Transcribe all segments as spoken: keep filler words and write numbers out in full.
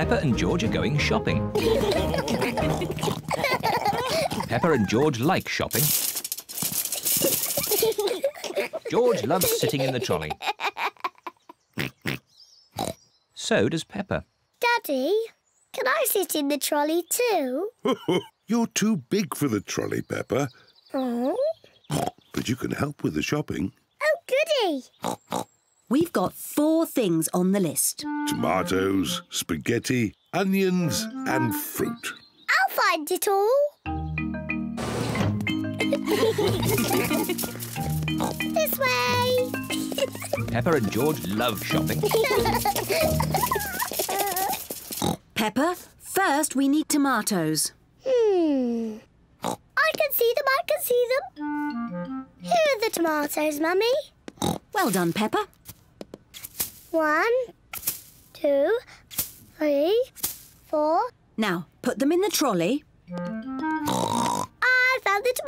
Peppa and George are going shopping. Peppa and George like shopping. George loves sitting in the trolley. So does Peppa. Daddy, can I sit in the trolley too? You're too big for the trolley, Peppa. Oh. But you can help with the shopping. Oh, goody! We've got four things on the list. Tomatoes, spaghetti, onions and fruit. I'll find it all. This way! Peppa and George love shopping. Peppa, first we need tomatoes. Hmm. I can see them, I can see them. Here are the tomatoes, Mummy. Well done, Peppa. One, two, three, four. Now, put them in the trolley. I found the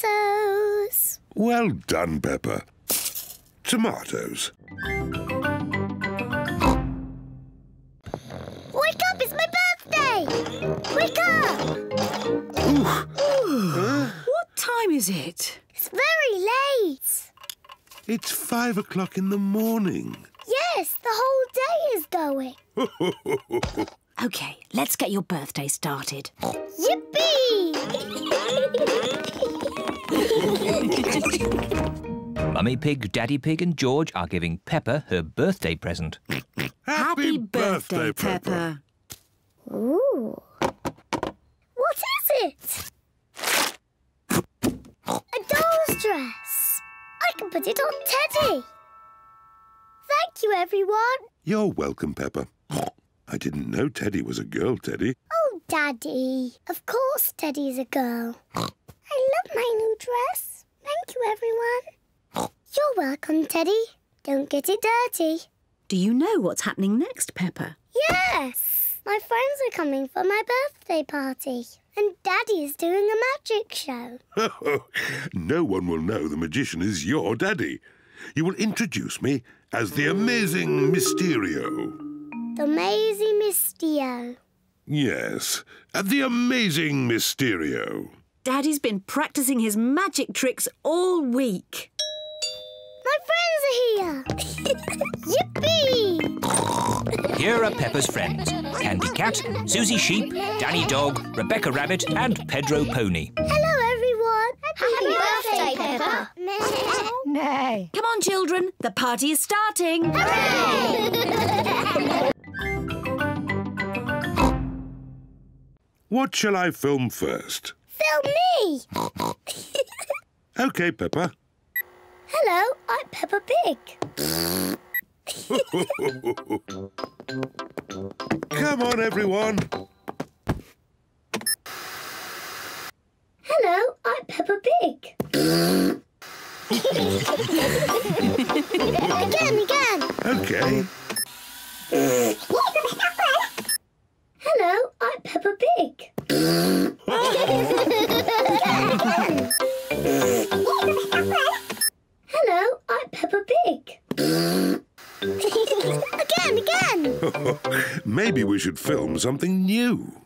tomatoes. Well done, Peppa. Tomatoes. Wake up, it's my birthday! Wake up! Huh? What time is it? It's very late. It's five o'clock in the morning. Yes, the whole day is going. OK, let's get your birthday started. Yippee! Mummy Pig, Daddy Pig and George are giving Peppa her birthday present. Happy, Happy birthday, birthday Peppa. Peppa! Ooh! What is it? A doll's dress! I can put it on Teddy! Thank you, everyone! You're welcome, Peppa. I didn't know Teddy was a girl, Teddy. Oh, Daddy. Of course Teddy's a girl. I love my new dress. Thank you, everyone. You're welcome, Teddy. Don't get it dirty. Do you know what's happening next, Peppa? Yes. My friends are coming for my birthday party. And Daddy is doing a magic show. No one will know the magician is your Daddy. You will introduce me as the Amazing Mysterio. The Amazing Mysterio. Yes, the Amazing Mysterio. Daddy's been practising his magic tricks all week. My friends are here! Yippee! Here are Peppa's friends. Candy Cat, Susie Sheep, Danny Dog, Rebecca Rabbit and Pedro Pony. Hello, everyone. Happy, Happy birthday, birthday, Peppa. Peppa. Nay. Come on, children. The party is starting. Hooray! What shall I film first? Film me! OK, Peppa. Hello, I'm Peppa Pig. Come on, everyone. Hello, I'm Peppa Pig. Again, again. OK. Hello, I'm Peppa Pig. Hello, I'm Peppa Pig. Again, again. Maybe we should film something new.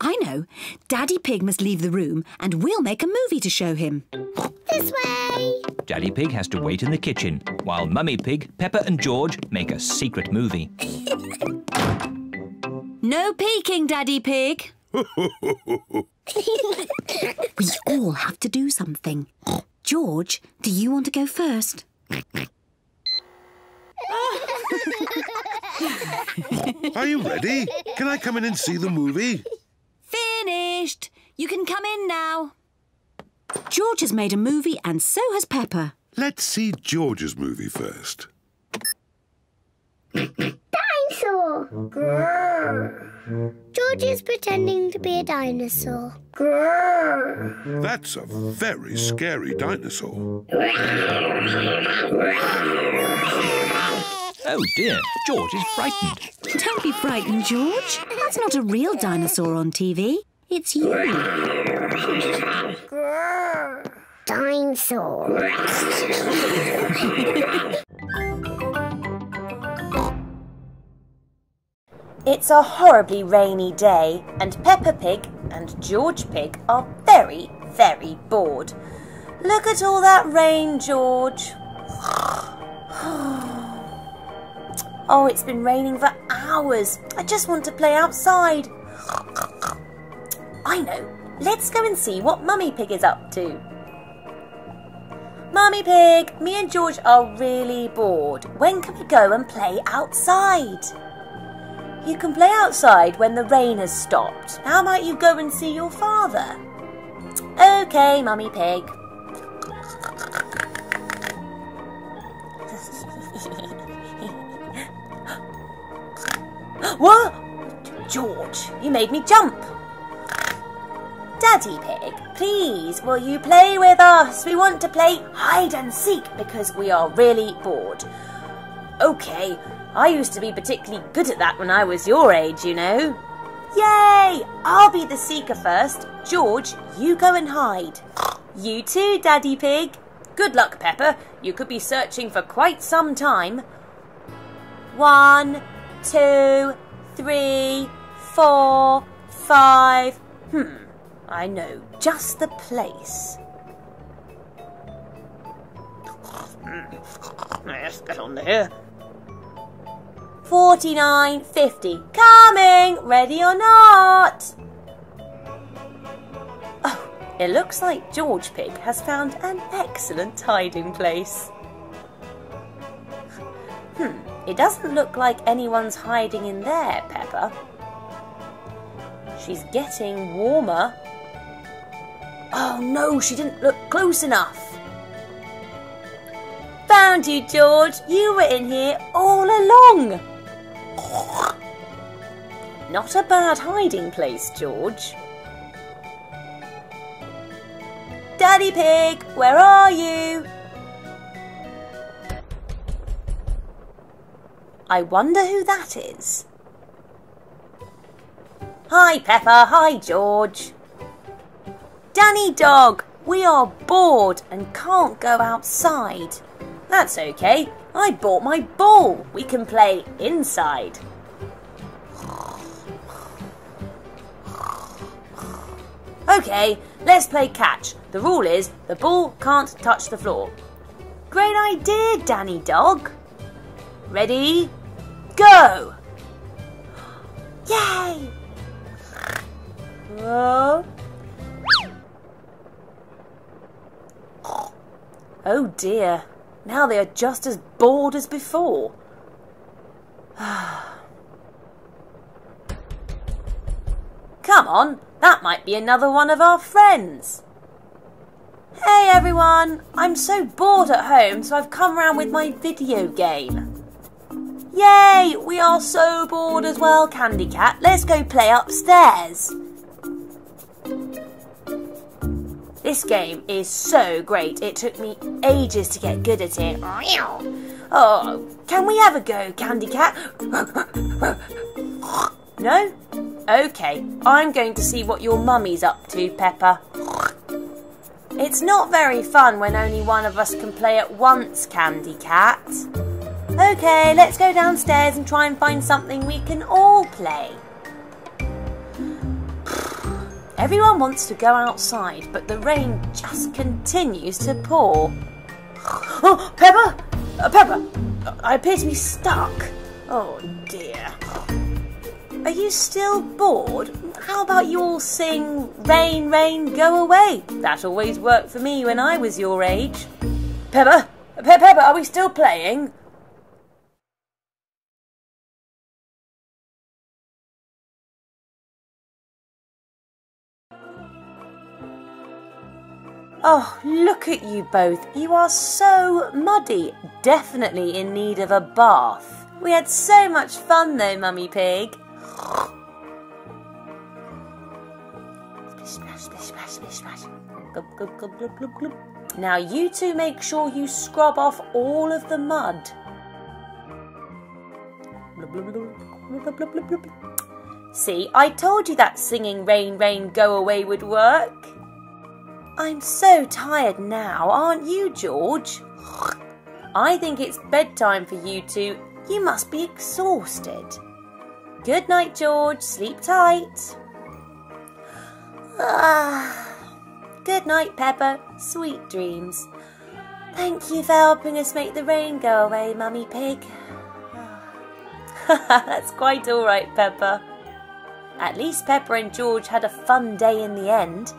I know. Daddy Pig must leave the room and we'll make a movie to show him. This way. Daddy Pig has to wait in the kitchen while Mummy Pig, Peppa and George make a secret movie. No peeking, Daddy Pig. We all have to do something. George, do you want to go first? Are you ready? Can I come in and see the movie? Finished. You can come in now. George has made a movie and so has Peppa. Let's see George's movie first. Dinosaur! George is pretending to be a dinosaur. That's a very scary dinosaur. Oh dear, George is frightened. Don't be frightened, George. That's not a real dinosaur on T V. It's you. Dinosaur. It's a horribly rainy day, and Peppa Pig and George Pig are very, very bored. Look at all that rain, George. Oh, it's been raining for hours. I just want to play outside. I know. Let's go and see what Mummy Pig is up to. Mummy Pig, me and George are really bored. When can we go and play outside? You can play outside when the rain has stopped. How might you go and see your father? Okay, Mummy Pig. What? George, you made me jump. Daddy Pig, please, will you play with us? We want to play hide and seek because we are really bored. Okay, I used to be particularly good at that when I was your age, you know. Yay! I'll be the seeker first. George, you go and hide. You too, Daddy Pig. Good luck, Peppa. You could be searching for quite some time. One, two, three, four, five. Hmm. I know just the place. Yes, get on there. Forty-nine, fifty. Coming, ready or not? Oh, it looks like George Pig has found an excellent hiding place. Hmm, it doesn't look like anyone's hiding in there, Peppa. She's getting warmer. Oh no, she didn't look close enough. Found you, George. You were in here all along. Not a bad hiding place, George. Daddy Pig, where are you? I wonder who that is. Hi, Peppa. Hi, George. Danny Dog, we are bored and can't go outside. That's okay, I bought my ball. We can play inside. Okay, let's play catch. The rule is the ball can't touch the floor. Great idea, Danny Dog. Ready, go! Yay! Whoa. Oh dear, now they are just as bored as before. Come on, that might be another one of our friends. Hey everyone, I'm so bored at home, so I've come round with my video game. Yay, we are so bored as well, Candy Cat. Let's go play upstairs. This game is so great. It took me ages to get good at it. Oh, can we have a go, Candy Cat? No? Okay, I'm going to see what your mummy's up to, Peppa. It's not very fun when only one of us can play at once, Candy Cat. Okay, let's go downstairs and try and find something we can all play. Everyone wants to go outside, but the rain just continues to pour. Oh, Peppa! Uh, Peppa! I appear to be stuck. Oh, dear. Are you still bored? How about you all sing Rain, Rain, Go Away? That always worked for me when I was your age. Peppa! Pe- Peppa, are we still playing? Oh, look at you both. You are so muddy. Definitely in need of a bath. We had so much fun though, Mummy Pig. Splash, splash, splash, splash, splash. Glub, glub, glub, glub, glub, glub. Now you two make sure you scrub off all of the mud. Blub, blub, blub, blub, blub, blub. See, I told you that singing Rain, Rain, Go Away would work. I'm so tired now, aren't you, George? I think it's bedtime for you two. You must be exhausted. Good night, George. Sleep tight. Ah. Good night, Peppa. Sweet dreams. Thank you for helping us make the rain go away, Mummy Pig. That's quite all right, Peppa. At least Peppa and George had a fun day in the end.